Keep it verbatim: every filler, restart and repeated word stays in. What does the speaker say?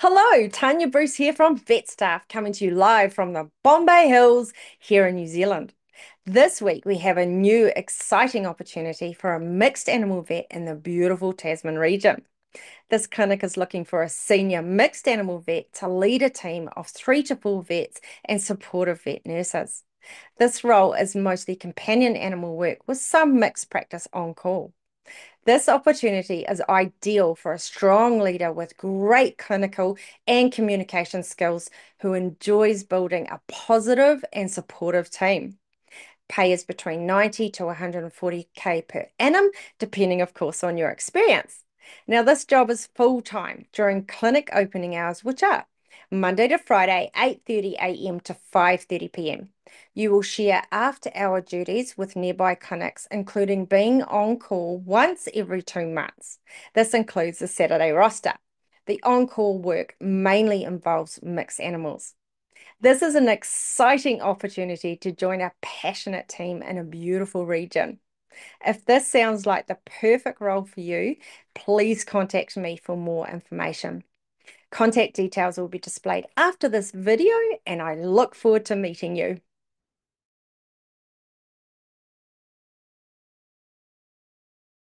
Hello, Tanya Bruce here from Vet Staff, coming to you live from the Bombay Hills here in New Zealand. This week we have a new exciting opportunity for a mixed animal vet in the beautiful Tasman region. This clinic is looking for a senior mixed animal vet to lead a team of three to four vets and supportive vet nurses. This role is mostly companion animal work with some mixed practice on call. This opportunity is ideal for a strong leader with great clinical and communication skills who enjoys building a positive and supportive team. Pay is between ninety to one hundred and forty K per annum, depending, of course, on your experience. Now, this job is full-time during clinic opening hours, which are Monday to Friday, eight thirty A M to five thirty P M. You will share after-hour duties with nearby clinics, including being on call once every two months. This includes the Saturday roster. The on-call work mainly involves mixed animals. This is an exciting opportunity to join a passionate team in a beautiful region. If this sounds like the perfect role for you, please contact me for more information. Contact details will be displayed after this video, and I look forward to meeting you.